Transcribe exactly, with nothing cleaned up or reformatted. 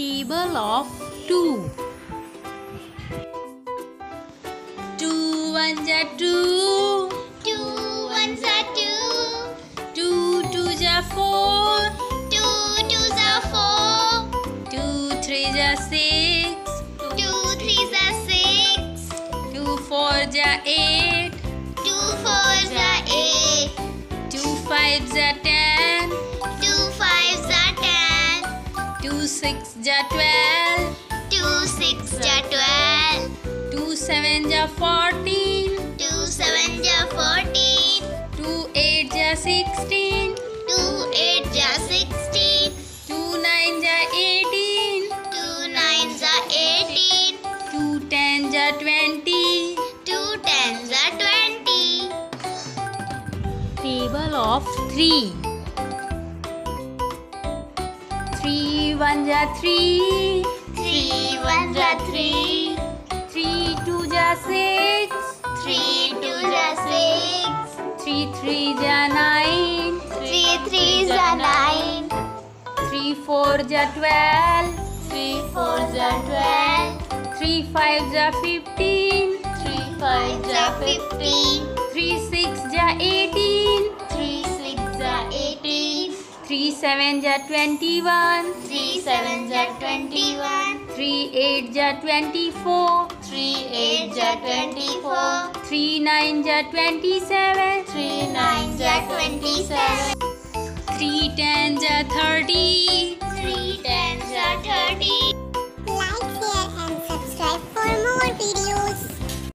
table of two. Two ones are two. Two ones are two. Two twos are four. Two twos are four. Two threes are six. Two threes are six. Two fours are eight. Two fours are eight. Two fives are ten. Two fives are ten. Two sixes are twelve. Two sixes are twelve. Two sevens are fourteen. Two sevens are fourteen. Two eights are sixteen. Two eights are sixteen. Two nines are eighteen. Two nines are eighteen. Two tens are twenty. Two tens are twenty. Table of three. Three ones are three. Three ones are three. Three twos are six. Three twos are six. Three threes are nine. Three threes are nine. Three fours are twelve. Three fours are twelve. Three fives are fifteen. Three fives are fifteen. Three sixes are eighteen. Three sixes are eighteen. Three sevens are twenty-one. Three sevens are twenty-one. Three eights are twenty-four. Three eights are twenty-four. Three nines are twenty-seven. Three nines are twenty-seven. Three tens are thirty. Three tens are thirty.